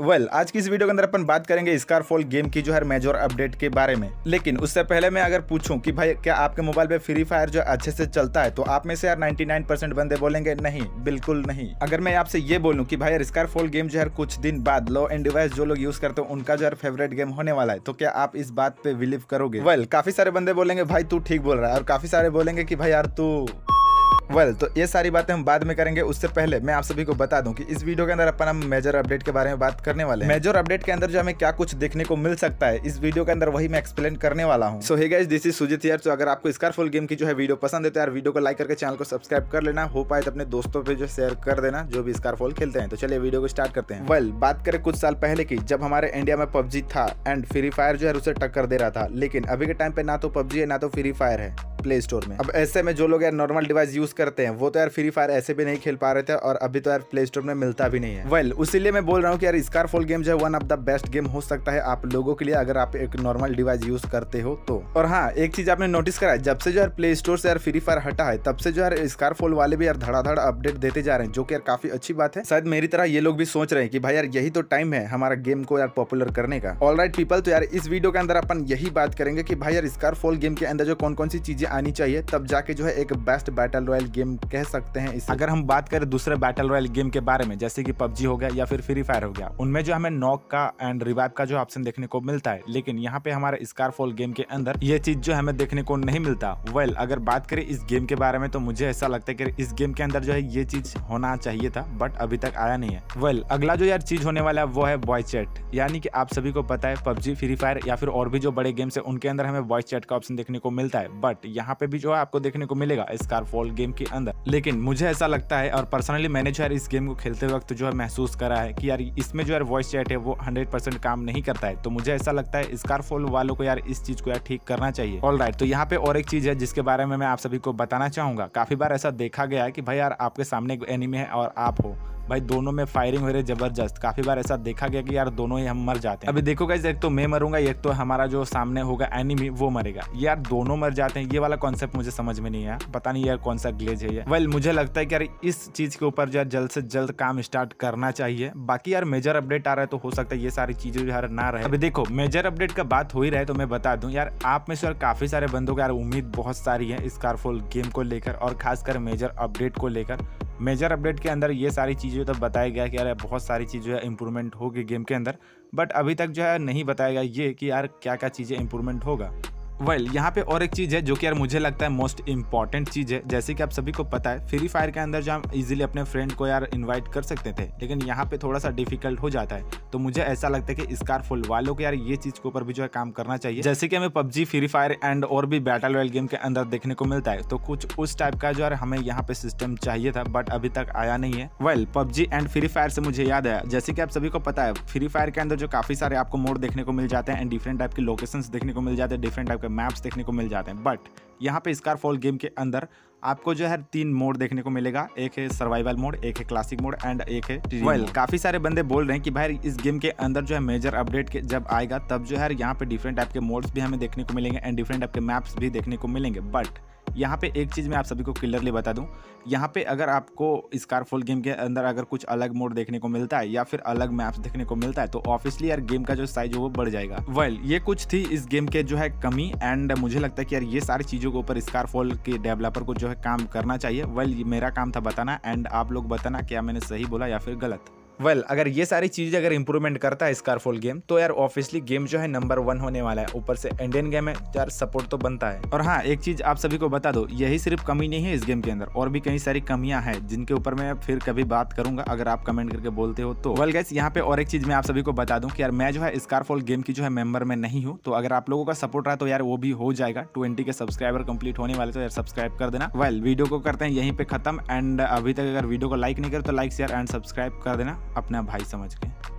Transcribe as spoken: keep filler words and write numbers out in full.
Well well, आज की इस वीडियो के अंदर अपन बात करेंगे स्कारफॉल गेम की जो है मेजर अपडेट के बारे में। लेकिन उससे पहले मैं अगर पूछूं कि भाई क्या आपके मोबाइल पे फ्री फायर जो अच्छे से चलता है, तो आप में से यार निन्यानवे परसेंट बंदे बोलेंगे नहीं, बिल्कुल नहीं। अगर मैं आपसे ये बोलूं कि भाई यार स्कारफॉल गेम जो है कुछ दिन बाद लो एंड डिवाइस जो लोग यूज करते हैं उनका जो है फेवरेट गेम होने वाला है, तो क्या आप इस बात पे बिलीव करोगे? वेल well, काफी सारे बंदे बोलेंगे भाई तू ठीक बोल रहा है, और काफी सारे बोलेंगे कि भाई यार तू वेल well, तो ये सारी बातें हम बाद में करेंगे। उससे पहले मैं आप सभी को बता दूं कि इस वीडियो के अंदर अपन हम मेजर अपडेट के बारे में बात करने वाले हैं। मेजर अपडेट के अंदर जो हमें क्या कुछ देखने को मिल सकता है इस वीडियो के अंदर, वही मैं एक्सप्लेन करने वाला हूं। So hey guys, this is Sujeet यार। तो अगर आपको स्कारफॉल गेम की जो है वीडियो पसंद है तो यार वीडियो को लाइक करके चैनल को सब्सक्राइब कर लेना, हो पाए तो अपने दोस्तों पे जो शेयर कर देना जो भी स्कारफॉल खेलते हैं। तो चलिए वीडियो को स्टार्ट करते हैं। वेल बात करें कुछ साल पहले की, जब हमारे इंडिया में पबजी था एंड फ्री फायर जो है उसे टक्कर दे रहा था। लेकिन अभी के टाइम पे ना तो पबजी है ना तो फ्री फायर है प्ले स्टोर में। अब ऐसे में जो लोग यार नॉर्मल डिवाइस यूज करते हैं वो तो यार फ्री फायर ऐसे भी नहीं खेल पा रहे थे, और अभी तो यार प्ले स्टोर में मिलता भी नहीं है। वेल well, उसीलिए मैं बोल रहा हूँ कि यार स्कारफॉल गेम जो है one of the best game हो सकता है आप लोगों के लिए, अगर आप एक नॉर्मल डिवाइस यूज करते हो तो। और हाँ, एक चीज आपने नोटिस करा, जब से जो है प्ले स्टोर से यार फ्री फायर हटा है तब से जो है स्कारफॉल वाले भी यार धड़ाधड़ अपडेट देते जा रहे हैं, जो की यार काफी अच्छी बात है। शायद मेरी तरह ये लोग भी सोच रहे हैं कि भाई यार यही तो टाइम है हमारा गेम को यार पॉपुलर करने का। ऑलराइट पीपल, तो यार इस वीडियो के अंदर अपन यही बात करेंगे कि भाई यार स्कारफॉल गेम के अंदर जो कौन कौन सी चीजें आनी चाहिए, तब जाके जो है एक बेस्ट बैटल रॉयल गेम कह सकते हैं इसे। अगर हम बात करें दूसरे बैटल रॉयल गेम के बारे में, जैसे कि पबजी हो गया या फिर फ्री फायर हो गया, उनमें जो हमें नॉक का एंड रिवाइव का जो ऑप्शन देखने को मिलता है, लेकिन यहाँ पे हमारे स्कारफॉल गेम के अंदर ये चीज जो हमें देखने को नहीं मिलता। वेल well, अगर बात करें इस गेम के बारे में तो मुझे ऐसा लगता है कि इस गेम के अंदर जो है ये चीज होना चाहिए था, बट अभी तक आया नहीं है। वेल well, अगला जो यार चीज होने वाला है वो है वॉइस चैट, यानी कि आप सभी को पता है पबजी फ्री फायर या फिर और भी जो बड़े गेम्स है उनके अंदर हमें वॉइस चैट का ऑप्शन देखने को मिलता है, बट यहाँ पे भी जो है आपको देखने को मिलेगा स्कारफॉल गेम के अंदर। लेकिन मुझे ऐसा लगता है, और पर्सनली मैंने जो है इस गेम को खेलते वक्त जो है महसूस करा है कि यार इसमें जो है वॉइस चैट है वो सौ परसेंट काम नहीं करता है। तो मुझे ऐसा लगता है स्कारफॉल वालों को यार इस चीज को यार ठीक करना चाहिए। ऑलराइट, तो यहाँ पे और एक चीज है जिसके बारे में मैं आप सभी को बताना चाहूंगा। काफी बार ऐसा देखा गया है कि भाई यार आपके सामने एक एनिमी है और आप हो, भाई दोनों में फायरिंग हो रही है जबरदस्त। काफी बार ऐसा देखा गया कि यार दोनों ही हम मर जाते हैं। अभी देखो गाइस, एक तो मैं मरूंगा, एक तो हमारा जो सामने होगा एनिमी वो मरेगा, यार दोनों मर जाते हैं। ये वाला कॉन्सेप्ट मुझे समझ में नहीं आया, पता नहीं यार कौन सा ग्लेज है ये। वेल मुझे लगता है कि यार इस चीज के ऊपर जो है जल्द से जल्द काम स्टार्ट करना चाहिए। बाकी यार मेजर अपडेट आ रहा है तो हो सकता है ये सारी चीजें जो है ना रहे। अभी देखो मेजर अपडेट का बात हो ही रहा है तो मैं बता दूं यार, आप में से काफी सारे बंदों को यार उम्मीद बहुत सारी है स्कारफॉल गेम को लेकर, और खासकर मेजर अपडेट को लेकर। मेजर अपडेट के अंदर ये सारी चीज़ें तो बताया गया कि यार बहुत सारी चीज़ है इम्प्रूवमेंट होगी गेम के अंदर, बट अभी तक जो है नहीं बताया गया ये कि यार क्या क्या चीज़ें इम्प्रूवमेंट होगा। वेल well, यहाँ पे और एक चीज़ है जो कि यार मुझे लगता है मोस्ट इंपॉर्टेंट चीज़ है। जैसे कि आप सभी को पता है फ्री फायर के अंदर जो हम इजीली अपने फ्रेंड को यार इनवाइट कर सकते थे, लेकिन यहाँ पे थोड़ा सा डिफिकल्ट हो जाता है। तो मुझे ऐसा लगता है कि स्कारफॉल वालों को यार ये चीज़ के ऊपर भी जो है काम करना चाहिए, जैसे कि हमें पबजी फ्री फायर एंड और भी बैटल रॉयल गेम के अंदर देखने को मिलता है। तो कुछ उस टाइप का जो है हमें यहाँ पे सिस्टम चाहिए था, बट अभी तक आया नहीं है। Well PUBG and free fire से मुझे याद आया, जैसे कि आप सभी को पता है फ्री फायर के अंदर जो काफ़ी सारे आपको मोड देखने को मिल जाते हैं एंड डिफरेंट टाइप के लोकेशन देखने को मिल जाते हैं, डिफरेंट टाइप मैप्स देखने को मिल जाते हैं। बट यहाँ पे स्कारफॉल गेम के अंदर आपको जो है तीन मोड देखने को मिलेगा, एक है सर्वाइवल मोड, एक है क्लासिक मोड एंड एक है वेल well, काफी सारे बंदे बोल रहे हैं कि भाई इस गेम के अंदर जो है मेजर अपडेट के जब आएगा तब जो है यहाँ पे डिफरेंट टाइप के मोड्स भी हमें देखने को मिलेंगे एंड डिफरेंट टाइप के मैप्स भी देखने को मिलेंगे। बट यहाँ पे एक चीज़ मैं आप सभी को क्लियरली बता दूं, यहाँ पे अगर आपको स्कारफॉल गेम के अंदर अगर कुछ अलग मोड देखने को मिलता है या फिर अलग मैप्स देखने को मिलता है तो ऑब्वियसली यार गेम का जो साइज है वो बढ़ जाएगा। वेल well, ये कुछ थी इस गेम के जो है कमी, एंड मुझे लगता है कि यार ये सारी चीज़ों के ऊपर स्कारफॉल के डेवलपर को जो है काम करना चाहिए। वेल well, मेरा काम था बताना, एंड आप लोग बताना क्या मैंने सही बोला या फिर गलत। वेल well, अगर ये सारी चीज़ें अगर इंप्रूवमेंट करता है स्कारफॉल गेम तो यार ऑब्वियसली गेम जो है नंबर वन होने वाला है। ऊपर से इंडियन गेम है तो यार सपोर्ट तो बनता है। और हाँ, एक चीज़ आप सभी को बता दो, यही सिर्फ कमी नहीं है इस गेम के अंदर, और भी कई सारी कमियां हैं जिनके ऊपर मैं फिर कभी बात करूंगा अगर आप कमेंट करके बोलते हो तो। वेल गाइस, यहाँ पे और एक चीज़ मैं आप सभी को बता दूँ कि यार मैं जो है स्कारफॉल गेम की जो है मेम्बर में नहीं हूँ, तो अगर आप लोगों का सपोर्ट रहा तो यार वो भी हो जाएगा। ट्वेंटी के सब्सक्राइबर कंप्लीट होने वाले तो यार सब्सक्राइब कर देना। वेल वीडियो को करते हैं यहीं पर खत्म, एंड अभी तक अगर वीडियो को लाइक नहीं करे तो लाइक शेयर एंड सब्सक्राइब कर देना अपना भाई समझ के।